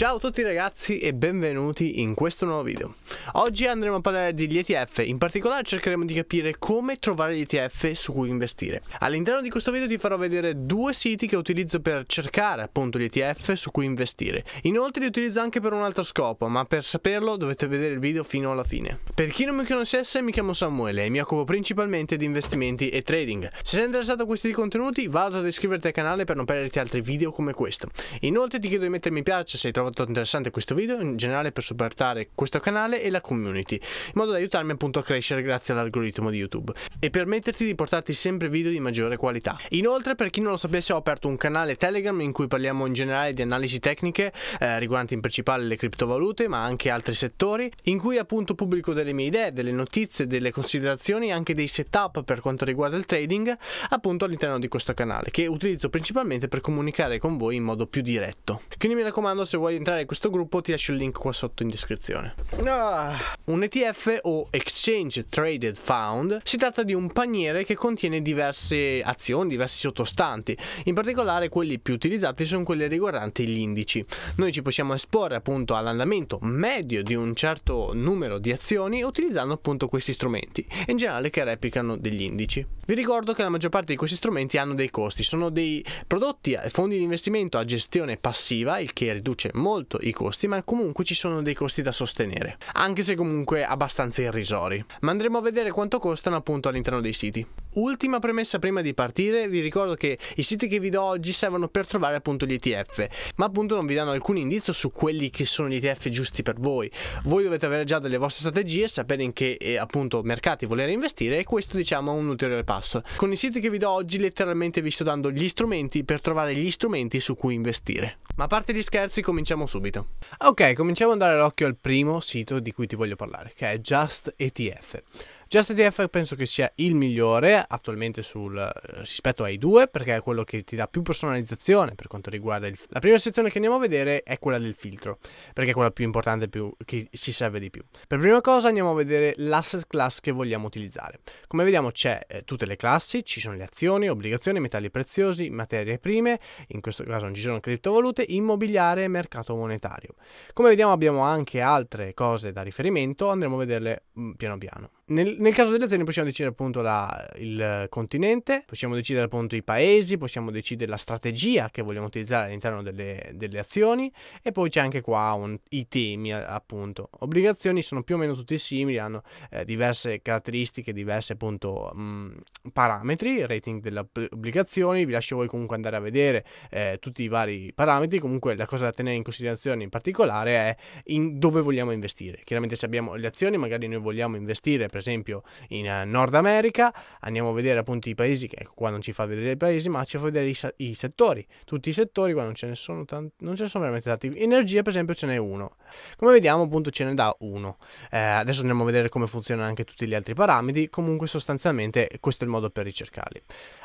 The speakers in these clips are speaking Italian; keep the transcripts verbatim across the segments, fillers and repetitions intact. Ciao a tutti ragazzi e benvenuti in questo nuovo video. Oggi andremo a parlare degli E T F, in particolare cercheremo di capire come trovare gli E T F su cui investire. All'interno di questo video ti farò vedere due siti che utilizzo per cercare appunto gli E T F su cui investire. Inoltre li utilizzo anche per un altro scopo, ma per saperlo dovete vedere il video fino alla fine. Per chi non mi conoscesse, mi chiamo Samuele e mi occupo principalmente di investimenti e trading. Se sei interessato a questi contenuti vado ad iscriverti al canale per non perderti altri video come questo. Inoltre ti chiedo di mettere mi piace se hai trovato interessante questo video, in generale per supportare questo canale e la community, in modo da aiutarmi appunto a crescere grazie all'algoritmo di YouTube e permetterti di portarti sempre video di maggiore qualità. Inoltre, per chi non lo sapesse, ho aperto un canale Telegram in cui parliamo in generale di analisi tecniche eh, riguardanti in principale le criptovalute ma anche altri settori, in cui appunto pubblico delle mie idee, delle notizie, delle considerazioni, anche dei setup per quanto riguarda il trading appunto all'interno di questo canale, che utilizzo principalmente per comunicare con voi in modo più diretto. Quindi mi raccomando, se vuoi entrare in questo gruppo ti lascio il link qua sotto in descrizione. Ah, un E T F o Exchange Traded Fund si tratta di un paniere che contiene diverse azioni, diversi sottostanti. In particolare quelli più utilizzati sono quelli riguardanti gli indici. Noi ci possiamo esporre appunto all'andamento medio di un certo numero di azioni utilizzando appunto questi strumenti in generale che replicano degli indici. Vi ricordo che la maggior parte di questi strumenti hanno dei costi, sono dei prodotti e fondi di investimento a gestione passiva, il che riduce molto i costi, ma comunque ci sono dei costi da sostenere, anche se comunque abbastanza irrisori, ma andremo a vedere quanto costano appunto all'interno dei siti. Ultima premessa prima di partire, vi ricordo che i siti che vi do oggi servono per trovare appunto gli E T F, ma appunto non vi danno alcun indizio su quelli che sono gli E T F giusti per voi. Voi dovete avere già delle vostre strategie, sapere in che eh, appunto mercati volere investire, e questo diciamo è un ulteriore passo. Con i siti che vi do oggi letteralmente vi sto dando gli strumenti per trovare gli strumenti su cui investire. Ma a parte gli scherzi, cominciamo subito. Ok, cominciamo a dare l'occhio al primo sito di cui ti voglio parlare, che è Just E T F. Just E T F penso che sia il migliore attualmente sul, rispetto ai due, perché è quello che ti dà più personalizzazione per quanto riguarda il... La prima sezione che andiamo a vedere è quella del filtro, perché è quella più importante, più, che si serve di più. Per prima cosa andiamo a vedere l'asset class che vogliamo utilizzare. Come vediamo c'è eh, tutte le classi, ci sono le azioni, obbligazioni, metalli preziosi, materie prime, in questo caso non ci sono criptovalute, immobiliare e mercato monetario. Come vediamo abbiamo anche altre cose da riferimento, andremo a vederle mh, piano piano. Nel, nel caso delle azioni possiamo decidere appunto la, il continente, possiamo decidere appunto i paesi, possiamo decidere la strategia che vogliamo utilizzare all'interno delle, delle azioni, e poi c'è anche qua un, i temi appunto. Obbligazioni sono più o meno tutti simili, hanno eh, diverse caratteristiche, diverse appunto mh, parametri, rating delle obbligazioni. Vi lascio voi comunque andare a vedere eh, tutti i vari parametri. Comunque la cosa da tenere in considerazione in particolare è in dove vogliamo investire. Chiaramente se abbiamo le azioni magari noi vogliamo investire per esempio in Nord America, andiamo a vedere appunto i paesi, che ecco, qua non ci fa vedere i paesi ma ci fa vedere i, i settori, tutti i settori, qua non ce ne sono tanti, non ce ne sono veramente tanti. Energia per esempio ce n'è uno, come vediamo appunto ce ne dà uno. Eh, adesso andiamo a vedere come funzionano anche tutti gli altri parametri. Comunque sostanzialmente questo è il modo per ricercarli.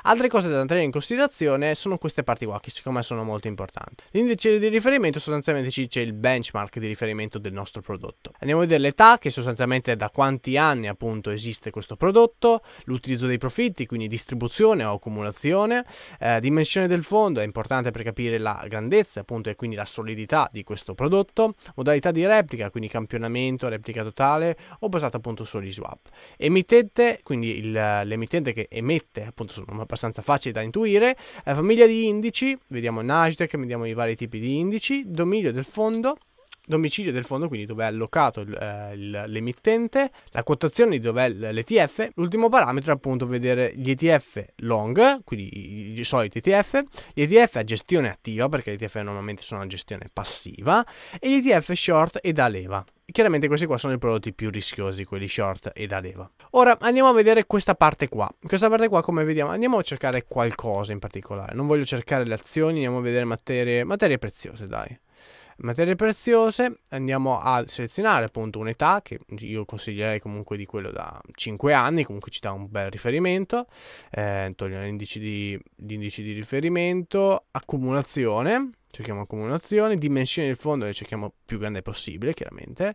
Altre cose da tenere in considerazione sono queste parti qua che secondo me sono molto importanti. L'indice di riferimento sostanzialmente c'è il benchmark di riferimento del nostro prodotto, andiamo a vedere l'età, che sostanzialmente è da quanti anni appunto esiste questo prodotto, l'utilizzo dei profitti, quindi distribuzione o accumulazione, eh, dimensione del fondo, è importante per capire la grandezza appunto e quindi la solidità di questo prodotto, modalità di replica, quindi campionamento, replica totale o basata appunto sugli swap, emittente, quindi l'emittente che emette appunto sono abbastanza facili da intuire, eh, famiglia di indici, vediamo Nasdaq, vediamo i vari tipi di indici, dominio del fondo, domicilio del fondo, quindi dove è allocato eh, l'emittente, la quotazione di dove è l'E T F, l'ultimo parametro è appunto vedere gli E T F long, quindi i soliti E T F, gli E T F a gestione attiva, perché gli E T F normalmente sono a gestione passiva, e gli E T F short e da leva. Chiaramente questi qua sono i prodotti più rischiosi, quelli short e da leva. Ora andiamo a vedere questa parte qua. Questa parte qua come vediamo andiamo a cercare qualcosa in particolare. Non voglio cercare le azioni, andiamo a vedere materie, materie preziose, dai. Materie preziose, andiamo a selezionare appunto un'età che io consiglierei comunque di quello da cinque anni, comunque ci dà un bel riferimento. Eh, togliamo l'indice di, l'indice di riferimento, accumulazione, cerchiamo accumulazione, dimensione del fondo le cerchiamo più grande possibile chiaramente,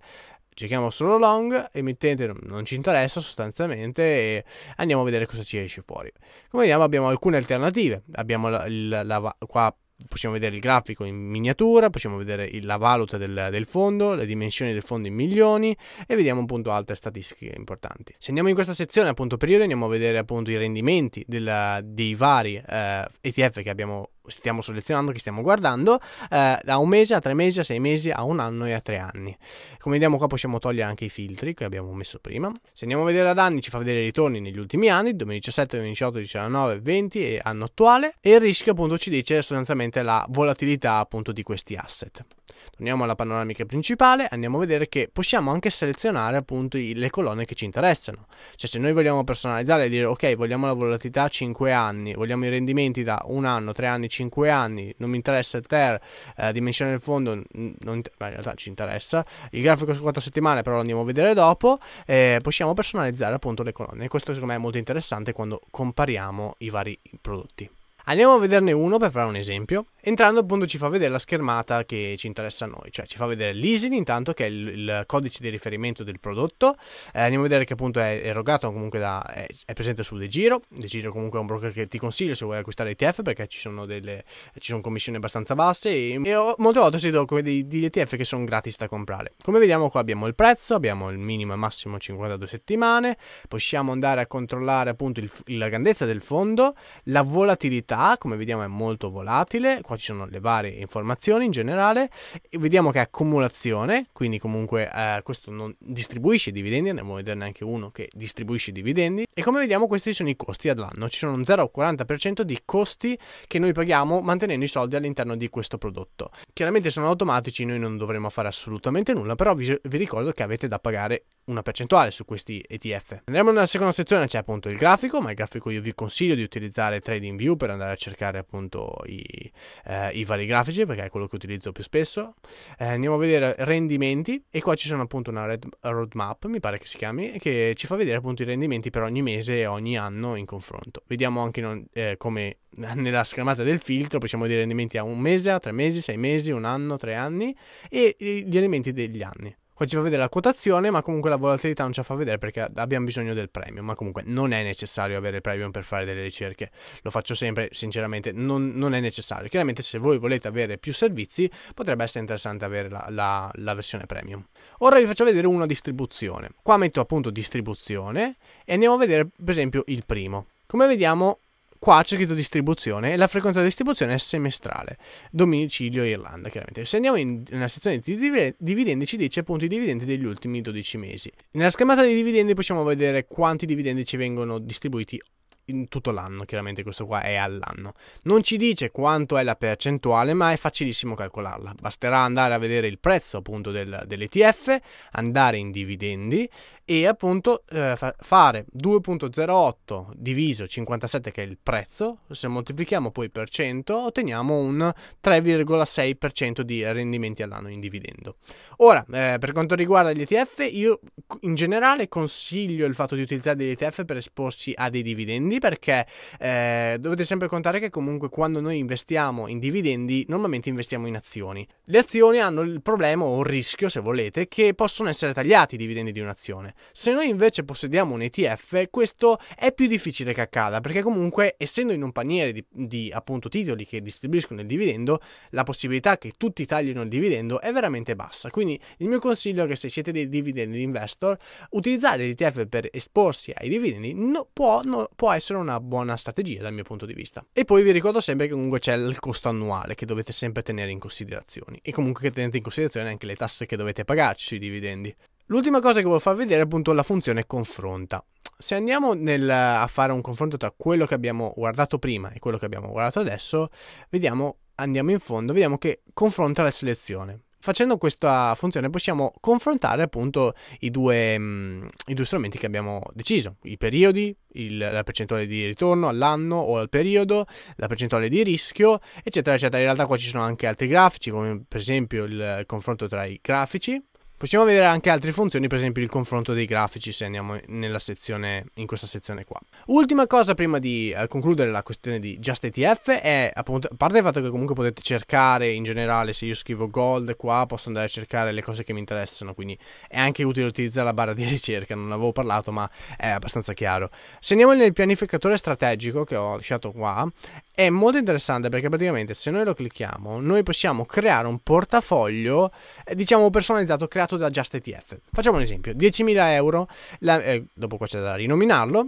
cerchiamo solo long, emittente non ci interessa sostanzialmente, e andiamo a vedere cosa ci esce fuori. Come vediamo abbiamo alcune alternative, abbiamo la, la, la qua possiamo vedere il grafico in miniatura, possiamo vedere il, la valuta del, del fondo, le dimensioni del fondo in milioni, e vediamo appunto altre statistiche importanti. Se andiamo in questa sezione appunto periodo, andiamo a vedere appunto i rendimenti della, dei vari eh, E T F che abbiamo stiamo selezionando, che stiamo guardando, eh, da un mese a tre mesi, a sei mesi, a un anno e a tre anni. Come vediamo qua possiamo togliere anche i filtri che abbiamo messo prima. Se andiamo a vedere ad anni, ci fa vedere i ritorni negli ultimi anni, duemiladiciassette, duemiladiciotto, diciannove, venti e anno attuale, e il rischio appunto ci dice sostanzialmente la volatilità appunto di questi asset. Torniamo alla panoramica principale, andiamo a vedere che possiamo anche selezionare appunto i, le colonne che ci interessano. Cioè se noi vogliamo personalizzare e dire ok, vogliamo la volatilità cinque anni, vogliamo i rendimenti da un anno, tre anni, cinque anni, non mi interessa il ter, eh, dimensione del fondo, non in realtà ci interessa, il grafico su quattro settimane però lo andiamo a vedere dopo, eh, possiamo personalizzare appunto le colonne. Questo secondo me è molto interessante quando compariamo i vari prodotti. Andiamo a vederne uno per fare un esempio. Entrando appunto ci fa vedere la schermata che ci interessa a noi, cioè ci fa vedere l'I S I N intanto, che è il, il codice di riferimento del prodotto. Eh, andiamo a vedere che appunto è erogato comunque da, è, è presente su De Giro. De Giro comunque è un broker che ti consiglio se vuoi acquistare E T F, perché ci sono delle ci sono commissioni abbastanza basse e, e ho, molte volte si do come degli E T F che sono gratis da comprare. Come vediamo qua abbiamo il prezzo, abbiamo il minimo e massimo cinquantadue settimane, possiamo andare a controllare appunto il, la grandezza del fondo, la volatilità, come vediamo è molto volatile. Qua ci sono le varie informazioni in generale, e vediamo che è accumulazione, quindi comunque eh, questo non distribuisce dividendi, andiamo a vederne anche uno che distribuisce dividendi, e come vediamo questi sono i costi all'anno, ci sono un zero virgola quaranta per cento di costi che noi paghiamo mantenendo i soldi all'interno di questo prodotto. Chiaramente sono automatici, noi non dovremo fare assolutamente nulla, però vi, vi ricordo che avete da pagare una percentuale su questi E T F. Andremo nella seconda sezione, c'è appunto il grafico, ma il grafico io vi consiglio di utilizzare TradingView per andare a cercare appunto i, eh, i vari grafici, perché è quello che utilizzo più spesso. Eh, andiamo a vedere rendimenti, e qua ci sono appunto una red, roadmap, mi pare che si chiami, che ci fa vedere appunto i rendimenti per ogni mese e ogni anno in confronto. Vediamo anche non, eh, come nella schermata del filtro possiamo vedere i rendimenti a un mese, a tre mesi, sei mesi, un anno, tre anni, e gli elementi degli anni. Qua ci fa vedere la quotazione, ma comunque la volatilità non ci fa vedere perché abbiamo bisogno del premium, ma comunque non è necessario avere il premium per fare delle ricerche. Lo faccio sempre, sinceramente, non, non è necessario. Chiaramente se voi volete avere più servizi potrebbe essere interessante avere la, la, la versione premium. Ora vi faccio vedere una distribuzione. Qua metto appunto distribuzione e andiamo a vedere per esempio il primo. Come vediamo, qua c'è scritto distribuzione e la frequenza di distribuzione è semestrale, domicilio Irlanda chiaramente. Se andiamo in, nella sezione di dividendi ci dice appunto i dividendi degli ultimi dodici mesi. Nella schermata dei dividendi possiamo vedere quanti dividendi ci vengono distribuiti in tutto l'anno, chiaramente questo qua è all'anno. Non ci dice quanto è la percentuale, ma è facilissimo calcolarla. Basterà andare a vedere il prezzo appunto del, dell'E T F, andare in dividendi e appunto eh, fa fare due virgola zero otto diviso cinquantasette, che è il prezzo. Se moltiplichiamo poi per cento otteniamo un tre virgola sei per cento di rendimenti all'anno in dividendo. Ora eh, per quanto riguarda gli E T F, io in generale consiglio il fatto di utilizzare degli E T F per esporsi a dei dividendi, perché eh, dovete sempre contare che comunque quando noi investiamo in dividendi normalmente investiamo in azioni. Le azioni hanno il problema, o il rischio se volete, che possono essere tagliati i dividendi di un'azione. Se noi invece possediamo un E T F, questo è più difficile che accada, perché comunque essendo in un paniere di, di appunto titoli che distribuiscono il dividendo, la possibilità che tutti taglino il dividendo è veramente bassa. Quindi il mio consiglio è che se siete dei dividend investor, utilizzare l'E T F per esporsi ai dividendi no, può, no, può essere una buona strategia dal mio punto di vista. E poi vi ricordo sempre che comunque c'è il costo annuale che dovete sempre tenere in considerazione, e comunque che tenete in considerazione anche le tasse che dovete pagarci sui dividendi. L'ultima cosa che voglio far vedere è appunto la funzione confronta. Se andiamo nel, a fare un confronto tra quello che abbiamo guardato prima e quello che abbiamo guardato adesso, vediamo, andiamo in fondo, vediamo che confronta la selezione. Facendo questa funzione possiamo confrontare appunto i due, mh, i due strumenti che abbiamo deciso, i periodi, il, la percentuale di ritorno all'anno o al periodo, la percentuale di rischio, eccetera eccetera. In realtà qua ci sono anche altri grafici, come per esempio il confronto tra i grafici. Possiamo vedere anche altre funzioni, per esempio il confronto dei grafici, se andiamo nella sezione, in questa sezione qua. Ultima cosa prima di eh, concludere la questione di Just A T F è, appunto, a parte il fatto che comunque potete cercare in generale, se io scrivo gold qua posso andare a cercare le cose che mi interessano, quindi è anche utile utilizzare la barra di ricerca, non ne avevo parlato ma è abbastanza chiaro. Se andiamo nel pianificatore strategico che ho lasciato qua, è molto interessante perché praticamente se noi lo clicchiamo noi possiamo creare un portafoglio eh, diciamo personalizzato, creato da Just A T F. Facciamo un esempio: diecimila euro, la, eh, dopo qua c'è da rinominarlo.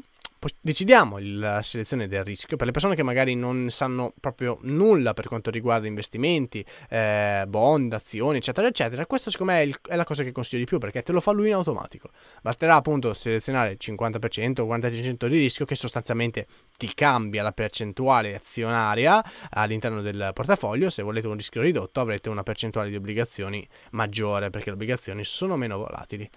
Decidiamo la selezione del rischio per le persone che magari non sanno proprio nulla per quanto riguarda investimenti, eh, bond, azioni, eccetera eccetera. Questo secondo me è, il, è la cosa che consiglio di più, perché te lo fa lui in automatico. Basterà appunto selezionare il cinquanta per cento o quaranta per cento di rischio, che sostanzialmente ti cambia la percentuale azionaria all'interno del portafoglio. Se volete un rischio ridotto avrete una percentuale di obbligazioni maggiore, perché le obbligazioni sono meno volatili.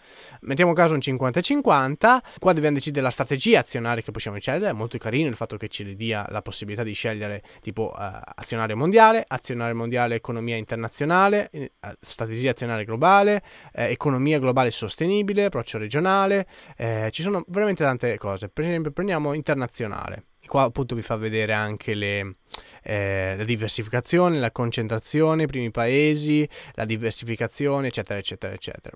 Mettiamo caso un cinquanta cinquanta. Qua dobbiamo decidere la strategia azionaria che possiamo scegliere. È molto carino il fatto che ci dia la possibilità di scegliere tipo uh, azionario mondiale, azionario mondiale economia internazionale, eh, strategia azionaria globale, eh, economia globale sostenibile, approccio regionale, eh, ci sono veramente tante cose. Per esempio prendiamo internazionale, qua appunto vi fa vedere anche le Eh, la diversificazione, la concentrazione, i primi paesi, la diversificazione, eccetera eccetera eccetera.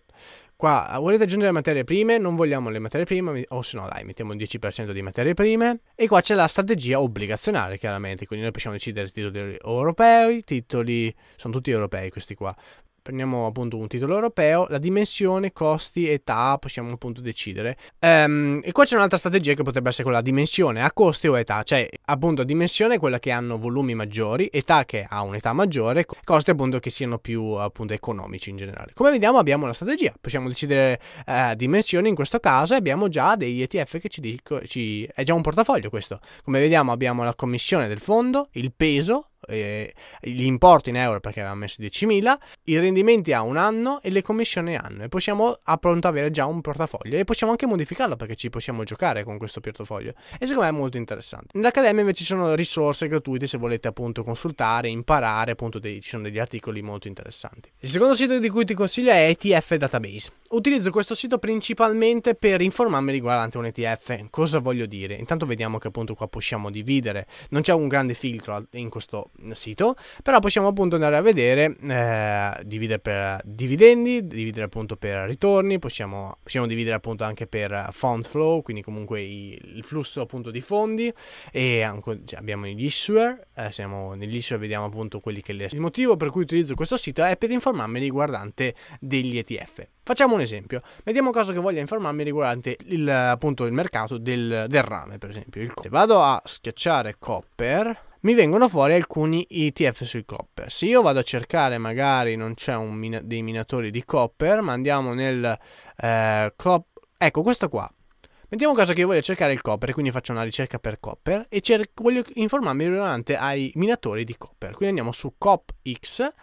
Qua volete aggiungere materie prime, non vogliamo le materie prime, o se no dai mettiamo il dieci per cento di materie prime. E qua c'è la strategia obbligazionaria, chiaramente, quindi noi possiamo decidere titoli europei, titoli, sono tutti europei questi qua. Prendiamo appunto un titolo europeo, la dimensione, costi, età, possiamo appunto decidere. Ehm, e qua c'è un'altra strategia che potrebbe essere quella a dimensione, a costi o età, cioè appunto dimensione è quella che hanno volumi maggiori, età che ha un'età maggiore, costi appunto che siano più appunto economici in generale. Come vediamo abbiamo una strategia, possiamo decidere eh, dimensioni in questo caso, e abbiamo già degli E T F che ci dico, ci... è già un portafoglio questo. Come vediamo abbiamo la commissione del fondo, il peso, Eh, gli importi in euro perché avevamo messo diecimila, i rendimenti a un anno e le commissioni anno, e possiamo a pronto avere già un portafoglio e possiamo anche modificarlo perché ci possiamo giocare con questo portafoglio, e secondo me è molto interessante. Nell'Accademia invece ci sono risorse gratuite se volete appunto consultare, imparare appunto dei, ci sono degli articoli molto interessanti. Il secondo sito di cui ti consiglio è E T F Database. Utilizzo questo sito principalmente per informarmi riguardante un E T F. Cosa voglio dire? Intanto vediamo che appunto qua possiamo dividere, non c'è un grande filtro in questo sito, però possiamo appunto andare a vedere, eh, dividere per dividendi, dividere appunto per ritorni, possiamo, possiamo dividere appunto anche per fund flow, quindi comunque i, il flusso appunto di fondi, e anche, abbiamo gli issuer, eh, siamo negli issuer, vediamo appunto quelli che le... Il motivo per cui utilizzo questo sito è per informarmi riguardante degli E T F. Facciamo un esempio, mettiamo caso che voglia informarmi riguardante il, appunto il mercato del, del rame, per esempio. Il... Se vado a schiacciare copper, mi vengono fuori alcuni E T F sui copper. Se io vado a cercare, magari non c'è un min- dei minatori di copper, ma andiamo nel eh, ecco questo qua. Mettiamo caso che io voglia cercare il copper, quindi faccio una ricerca per copper e voglio informarmi riguardante ai minatori di copper, quindi andiamo su CopX.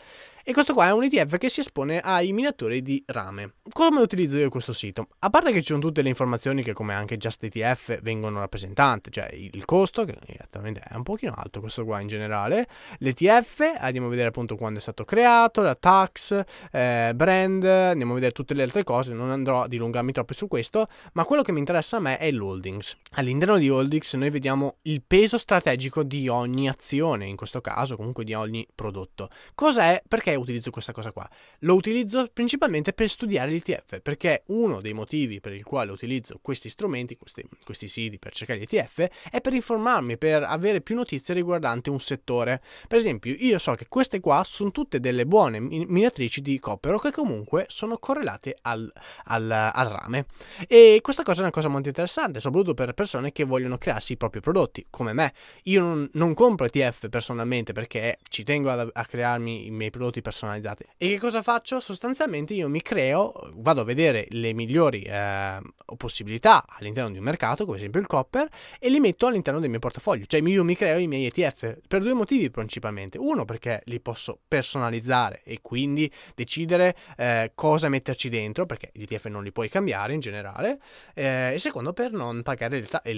E questo qua è un E T F che si espone ai minatori di rame. Come utilizzo io questo sito? A parte che ci sono tutte le informazioni che, come anche Just A T F, vengono rappresentate, cioè il costo, che attualmente è un pochino alto questo qua in generale, l'E T F, andiamo a vedere appunto quando è stato creato, la tax, eh, brand, andiamo a vedere tutte le altre cose, non andrò a dilungarmi troppo su questo, ma quello che mi interessa a me è l'holdings. All'interno di holdings noi vediamo il peso strategico di ogni azione, in questo caso comunque di ogni prodotto. Cos'è? Perché utilizzo questa cosa qua? Lo utilizzo principalmente per studiare gli E T F, perché uno dei motivi per il quale utilizzo questi strumenti, questi, questi siti per cercare gli E T F, è per informarmi, per avere più notizie riguardanti un settore. Per esempio io so che queste qua sono tutte delle buone minatrici di coppero che comunque sono correlate al, al, al rame, e questa cosa è una cosa molto interessante soprattutto per persone che vogliono crearsi i propri prodotti come me. Io non, non compro E T F personalmente perché ci tengo a, a crearmi i miei prodotti personalizzati. E che cosa faccio? Sostanzialmente io mi creo, vado a vedere le migliori eh, possibilità all'interno di un mercato, come esempio il copper, e li metto all'interno del mio portafoglio, cioè io mi creo i miei E T F per due motivi principalmente. Uno, perché li posso personalizzare e quindi decidere eh, cosa metterci dentro, perché gli E T F non li puoi cambiare in generale, eh, e secondo per non pagare le,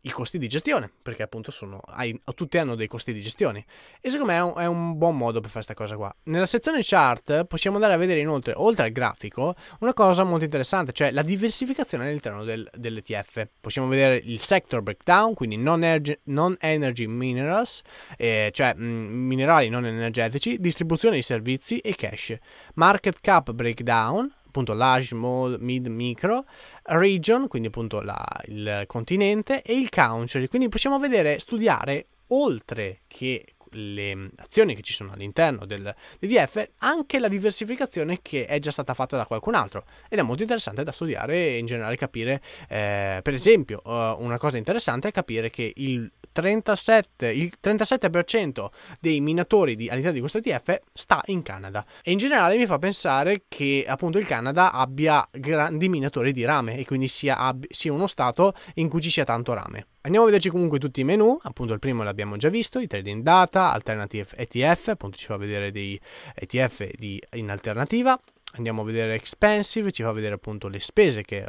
le i costi di gestione, perché appunto sono, hai, tutti hanno dei costi di gestione, e secondo me è un, è un buon modo per fare questa cosa qua. Nella sezione chart possiamo andare a vedere inoltre, oltre al grafico, una cosa molto interessante, cioè la diversificazione all'interno del, dell'E T F. Possiamo vedere il sector breakdown, quindi non energy, non energy minerals, eh, cioè mh, minerali non energetici, distribuzione di servizi e cash, market cap breakdown, appunto large, small, mid, micro, region, quindi appunto la, il continente, e il country. Quindi possiamo vedere, studiare, oltre che le azioni che ci sono all'interno dell'E T F, anche la diversificazione che è già stata fatta da qualcun altro, ed è molto interessante da studiare e in generale capire. Eh, per esempio, eh, una cosa interessante è capire che il trentasette, il trentasette per cento dei minatori di, all'interno di questo E T F sta in Canada, e in generale mi fa pensare che appunto il Canada abbia grandi minatori di rame e quindi sia, ab, sia uno stato in cui ci sia tanto rame. Andiamo a vederci comunque tutti i menu. Appunto il primo l'abbiamo già visto, i trading data, alternative E T F, appunto ci fa vedere dei E T F di, in alternativa. Andiamo a vedere expensive, ci fa vedere appunto le spese che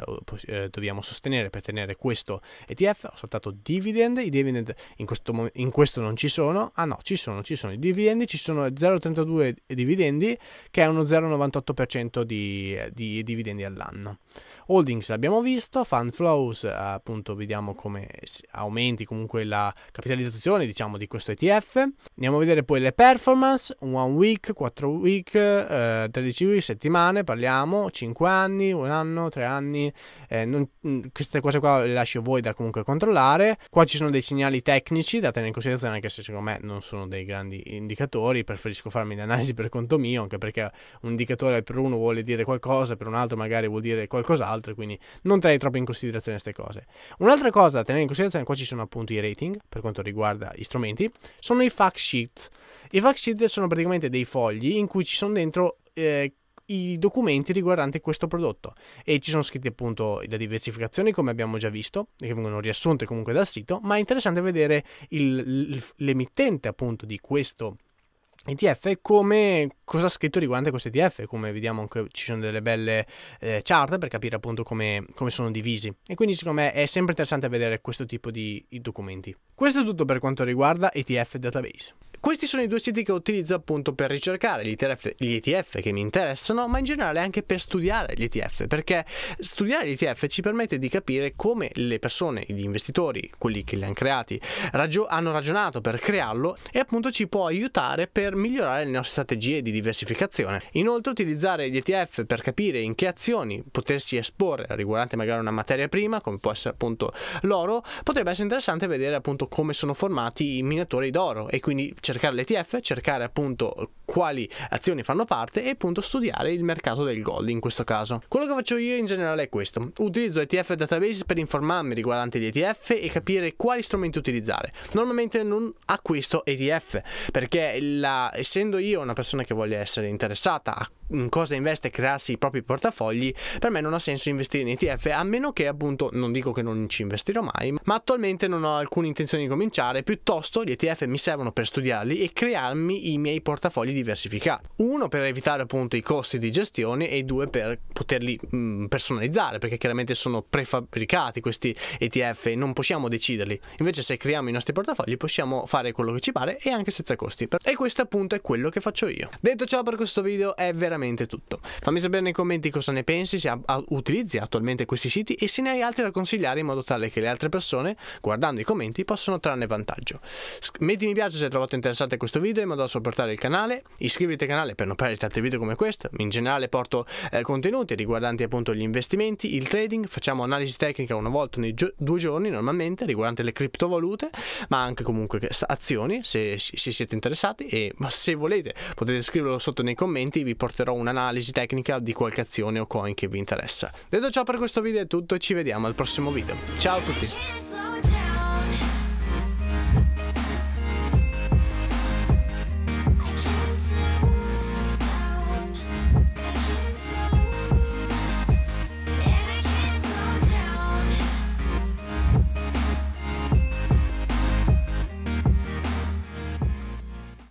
eh, dobbiamo sostenere per tenere questo E T F. Ho saltato dividend, i dividend in questo, in questo non ci sono, ah no ci sono, ci sono i dividendi, ci sono zero virgola trentadue dividendi che è uno zero virgola novantotto per cento di, di dividendi all'anno. Holdings abbiamo visto, fund flows appunto vediamo come aumenti comunque la capitalizzazione diciamo di questo E T F. Andiamo a vedere poi le performance, one week, quattro week, eh, tredici week, settimane. Parliamo cinque anni, un anno, tre anni, eh, non, queste cose qua le lascio voi da comunque controllare. Qua ci sono dei segnali tecnici da tenere in considerazione, anche se secondo me non sono dei grandi indicatori, preferisco farmi le analisi per conto mio, anche perché un indicatore per uno vuole dire qualcosa, per un altro magari vuol dire qualcos'altro, quindi non tenere troppo in considerazione queste cose. Un'altra cosa da tenere in considerazione, qua ci sono appunto i rating per quanto riguarda gli strumenti, sono i fact sheet. I fact sheet sono praticamente dei fogli in cui ci sono dentro eh, i documenti riguardanti questo prodotto, e ci sono scritti appunto le diversificazioni come abbiamo già visto, che vengono riassunte comunque dal sito, ma è interessante vedere l'emittente appunto di questo E T F, come cosa ha scritto riguardo questo E T F, come vediamo anche ci sono delle belle eh, chart per capire appunto come, come sono divisi, e quindi secondo me è sempre interessante vedere questo tipo di documenti. Questo è tutto per quanto riguarda E T F Database. Questi sono i due siti che utilizzo appunto per ricercare gli E T F, gli E T F che mi interessano, ma in generale anche per studiare gli E T F, perché studiare gli E T F ci permette di capire come le persone, gli investitori, quelli che li hanno creati, ragio- hanno ragionato per crearlo, e appunto ci può aiutare per migliorare le nostre strategie di diversificazione. Inoltre utilizzare gli E T F per capire in che azioni potersi esporre riguardante magari una materia prima, come può essere appunto l'oro, potrebbe essere interessante vedere appunto come sono formati i minatori d'oro, e quindi cercare l'E T F, cercare appunto quali azioni fanno parte, e appunto studiare il mercato del gold in questo caso. Quello che faccio io in generale è questo: utilizzo E T F Database per informarmi riguardante gli E T F e capire quali strumenti utilizzare. Normalmente non acquisto E T F perché la, essendo io una persona che voglia essere interessata a in cosa investe e crearsi i propri portafogli, per me non ha senso investire in E T F, a meno che appunto, non dico che non ci investirò mai, ma attualmente non ho alcuna intenzione di cominciare. Piuttosto gli E T F mi servono per studiarli e crearmi i miei portafogli diversificati, uno per evitare appunto i costi di gestione, e due per poterli mh, personalizzare, perché chiaramente sono prefabbricati questi E T F e non possiamo deciderli. Invece se creiamo i nostri portafogli possiamo fare quello che ci pare, e anche senza costi, e questo appunto è quello che faccio io. Detto ciò, per questo video è veramente tutto. Fammi sapere nei commenti cosa ne pensi, se utilizzi attualmente questi siti e se ne hai altri da consigliare, in modo tale che le altre persone guardando i commenti possano trarne vantaggio. Metti mi piace se hai trovato interessante questo video in modo da supportare il canale, iscriviti al canale per non perdere altri video come questo. In generale porto eh, contenuti riguardanti appunto gli investimenti, il trading, facciamo analisi tecnica una volta ogni gio due giorni normalmente riguardante le criptovalute, ma anche comunque azioni se, se siete interessati, e ma se volete potete scriverlo sotto nei commenti, vi porterò un'analisi tecnica di qualche azione o coin che vi interessa. Detto ciò, per questo video è tutto e ci vediamo al prossimo video. Ciao a tutti!